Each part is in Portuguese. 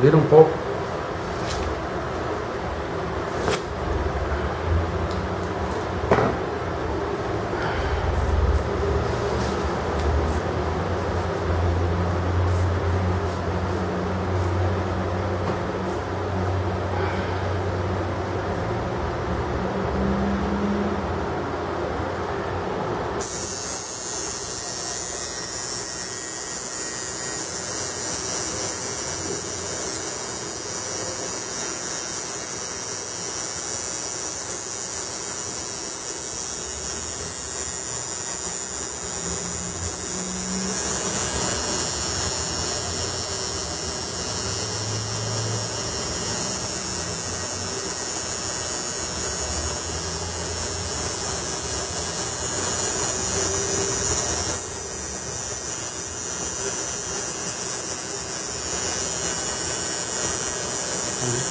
Vira um pouco.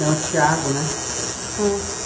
É um Thiago, né?